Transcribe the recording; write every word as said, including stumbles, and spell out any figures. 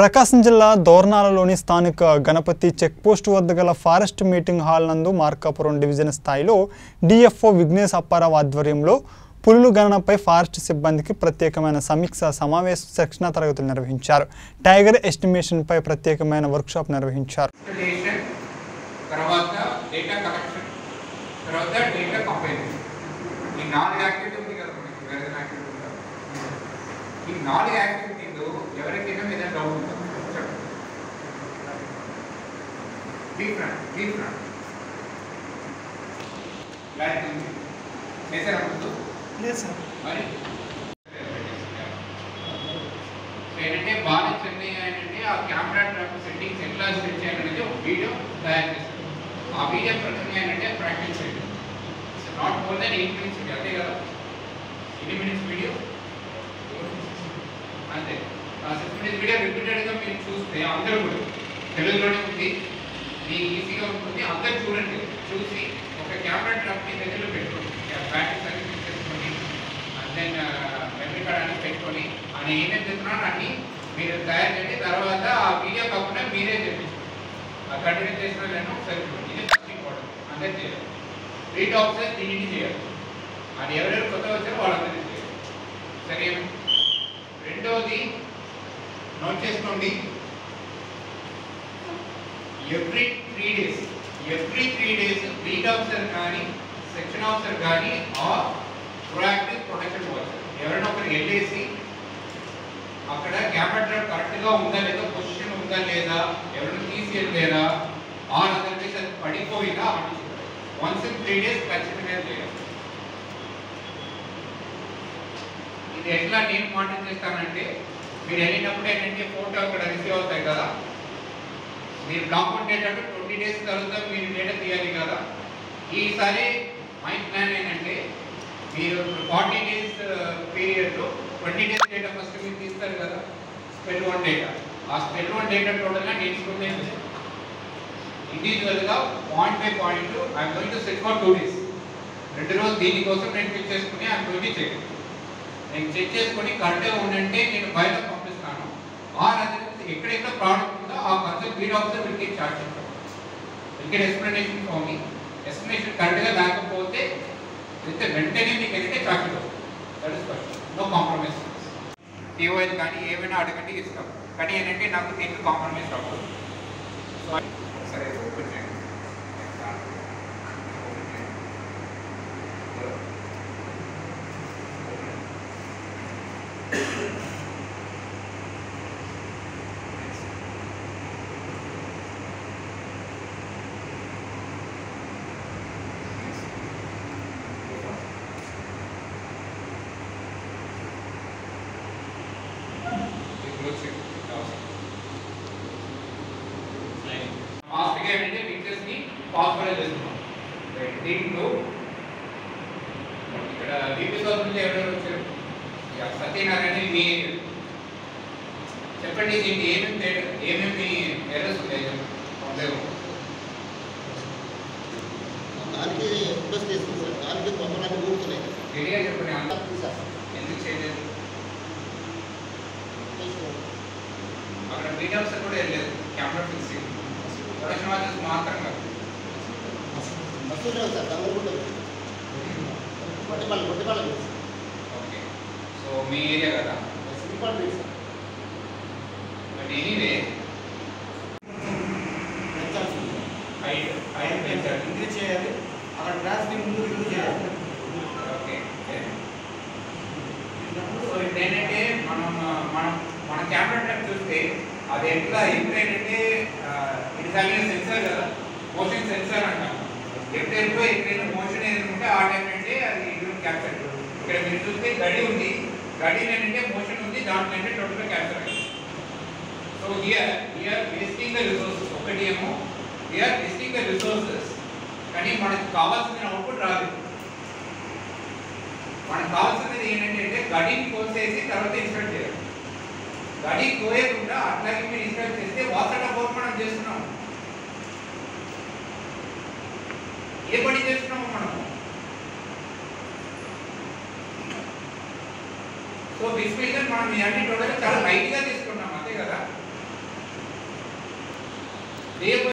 ప్రకాశం జిల్లా దోర్నాలలోని స్థానిక Ganapati check post వద్ద గల ఫారెస్ట్ మీటింగ్ హాల్ నందు మార్కాపురం డివిజన్ స్థాయిలో డిఎఫ్ఓ విఘ్నేష్ అప్పారావు ఆధ్వర్యంలో పులుల గణనపై ఫారెస్ట్ సిబ్బందికి ప్రత్యేకమైన సమీక్ష సమావేశ శిక్షణ తరగతులు నిర్వహించారు. టైగర్ ఎస్టిమేషన్ పై ప్రత్యేకమైన వర్క్ షాప్ నిర్వహించారు. తర్వాత డేటా కలెక్షన్, తర్వాత డేటా కంపైలేషన్. ఈ నాలుగు యాక్టివిటీస్ ఇక్కడ మనకి వేరే యాక్టివిటీస్ ఉంటాయి. ఈ నాలుగు యాక్టివిటీలు ఎవరికైనా ఏదైనా డౌట్ ఉందా చెప్పండి. డిఫరెంట్ డిఫరెంట్ లైక్ చేశారా ముందు? లేదు సార్. మరి ఏంటంటే బాగా చెన్నై ఏంటంటే ఆ కెమెరా ట్రాప్ సెట్టింగ్స్ ఎట్లా సెట్ చేయాలనేది ఒక వీడియో తయారు చేశారు. ఆ వీడియో ప్రకారంగానంటే ప్రాక్టీస్ చేయండి. So not more than eight minutes video అంతే కదా. ఎన్ని మినిట్స్ వీడియో అంతే. ఆ సిక్స్ మినిట్స్ వీడియో రిపీటెడ్గా మీరు చూస్తే అందరూ కూడా తెలుగులోనే ఉంది, మీకు ఈజీగా ఉంటుంది. అందరూ చూడండి, చూసి ఒక కెమెరా ట్రాప్ మీ దగ్గర పెట్టుకోండి, ప్రాక్టీస్ అనేది చేసుకోండి. అండ్ దెన్ మెమరీ కార్డ్ అనేది పెట్టుకొని అని ఏమేమి చెప్తున్నారో అన్నీ మీరు తయారు చేయండి. తర్వాత ఆ వీడియో కాకుండా మీరే చెప్పించండి. కంటిన్యూ చేసిన నేను ఒకసారి ఇది ఫస్ట్ ఇంపార్టెంట్. అందరూ చేయాలి. రీట్ ఆఫీసర్ దీనికి చేయాలి. అది ఎవరెవరు కొత్త వచ్చారో వాళ్ళందరికీ చేయాలి. సరే, రెండవది నోట్ చేసుకోండి. Every three days every three days రీట్ ఆఫీసర్ కానీ సెక్షన్ ఆఫీసర్ కానీ ఆర్ ప్రోయాక్టివ్ ప్రొటెక్షన్ ఆఫీసర్ ఎవరైనా ఒకరికి వెళ్ళేసి అక్కడ కెమెరా డ్రైవ్ కరెక్ట్గా ఉందా లేదా, పొజిషన్ ఉందా లేదా, ఎవరైనా తీసుకెళ్ళలేదా, ఆ నగరికి అది పడిపోయిందా, వన్స్ ఇన్ త్రీ డేస్ ఖచ్చితంగా చేయాలి. ఇది ఎట్లా నేను కాంటాక్ట్ చేస్తానంటే, మీరు వెళ్ళినప్పుడు ఏంటంటే ఫోటో అక్కడ రిసీవ్ అవుతాయి కదా, మీరు బ్లాక్ ఉండేటట్టు ట్వంటీ డేస్ తర్వాత మీరు డేటా తీయాలి కదా. ఈసారి మై ప్లాన్ ఏంటంటే మీరు ఫార్టీ డేస్ పీరియడ్లో ట్వంటీ డేస్ డేటా ఫస్ట్ మీరు తీస్తారు కదా, స్పెల్ వన్ డేటా. ఆ స్పెల్ వన్ డేటా టోటల్గా నేర్చుకుంటే ఇండివిజువల్గా point by point I'm going to set for two days రెండు రోజులు దీనికోసం నేను చెక్ చేసుకుని ఐఎమ్ గోయింగ్ టు చెక్ నేను చెక్ చేసుకుని కరెక్ట్గా ఉందంటే నేను బయట పంపిస్తాను. ఆ రజెన్స్ ఎక్కడెక్కడ ప్రోడక్ట్ ఉందో ఆ కన్సెప్ట్ వీడియో ఆఫీసర్ వీడికి చార్జ్ చేస్తాను. ఇక్కడ ఎక్స్ప్లెనేషన్ ఫామ్ ఎక్స్ప్లెనేషన్ కరెక్ట్గా లేకపోతే అయితే వెంటనే మీకు అయితే చార్జ్ అవుతుంది. That is first. No compromise. TOL కానీ ఏమైనా అడగండి, ఇస్తాం. కానీ ఏంటంటే నాకు దీనికి కాంప్రమైజ్ అవ్వదు. సో సరే, ఓపెన్ చేయండి. దీంట్లో ఇక్కడ దీపిస్తుంది ఎవరెవరు వచ్చారు? సత్యనారాయణ మీ చెప్పండి, దీంట్లో ఏమేమి ఏమేమి ఎర్రస్ ఉన్నాయి చెప్పండి. ఎందుకు చేయలేదు? అక్కడ మీడియా సార్ కూడా వెళ్ళలేదు. కెమెరా ఫిక్సింగ్ మాత్రం కాదు. ఓకే, సో మీ ఏరియా కదా. బట్ ఎనీవే ఇంక్రీజ్ చేయాలి. అక్కడ ట్రాన్స్ఫర్ ముందు రిలీజ్ చేయాలి. ఓకే, సో ఏంటంటే మనం మన మన కెమెరా ట్రాప్ చూస్తే అది ఎట్లా ఎప్పుడు ఏంటంటే ఇది తగిన సెన్సార్ కదా, మోషన్ సెన్సార్ అంటాం. ఎప్పుడెప్పుడో ఎక్కడైనా మోషన్ ఏదనుకుంటే ఆ టైం అంటే అది క్యాప్చర్. ఇక్కడ మీరు చూస్తే గడి ఉంది, గడి ఏంటంటే మోషన్ ఉంది, దాంట్లో అంటే టోటల్గా క్యాప్చర్ అయింది. So here here wasting the resources. ఒకటి ఏమో హియర్ వేస్టింగ్ ద రిసోర్సెస్, కానీ మనకు కావాల్సిన అవుట్పుట్ రాదు. మనకు కావాల్సినది ఏంటంటే గడిని కోసేసి తర్వాత ఇన్స్టాల్ చేయాలి. గడి కోయకుండా అట్లాగే మీరు ఇన్స్టాల్ చేస్తే వాటర్ అబౌట్ మనం చేస్తున్నాం. ఏ పని చేస్తున్నాము మనము? సో డిస్ప్లేషన్ మనం ఇలాంటి టోటల్గా చాలా లైట్గా తీసుకున్నాం అంతే కదా. రేపు